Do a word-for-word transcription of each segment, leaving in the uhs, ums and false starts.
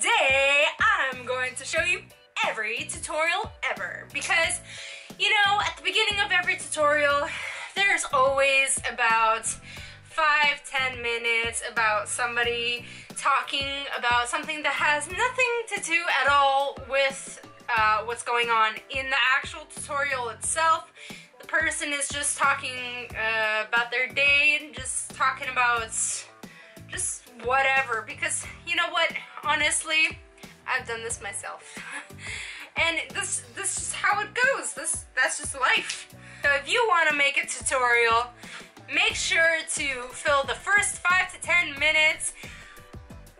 today I'm going to show you every tutorial ever, because you know, at the beginning of every tutorial there's always about five to ten minutes about somebody talking about something that has nothing to do at all with uh, what's going on in the actual tutorial itself. The person is just talking uh, about their day and just talking about just whatever, because you know what, honestly, I've done this myself. And this this is how it goes. This that's just life. So if you want to make a tutorial, make sure to fill the first five to ten minutes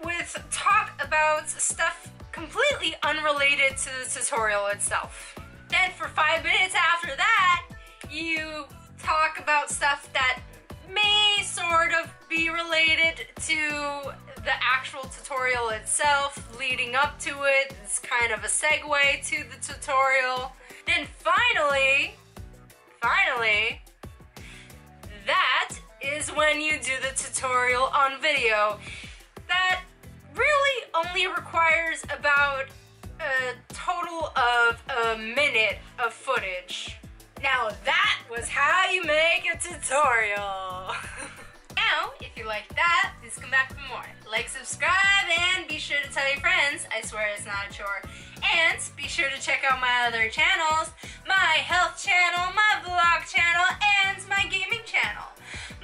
with talk about stuff completely unrelated to the tutorial itself. Then for five minutes after that, you talk about stuff that may sort of be related to the actual tutorial itself, leading up to it. It's kind of a segue to the tutorial. Then finally, finally, that is when you do the tutorial on video. That really only requires about a total of a minute of footage. Now that was how you make a tutorial. Now, if you like that, please come back for more. Like, subscribe, and be sure to tell your friends. I swear it's not a chore. And be sure to check out my other channels, my health channel, my vlog channel, and my gaming channel.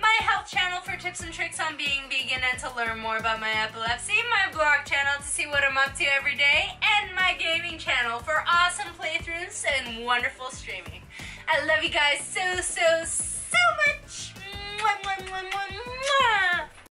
My health channel for tips and tricks on being vegan and to learn more about my epilepsy, my vlog channel to see what I'm up to every day, and my gaming channel for awesome playthroughs and wonderful streaming. I love you guys so, so, so much. Mwah, mwah, mwah, mwah.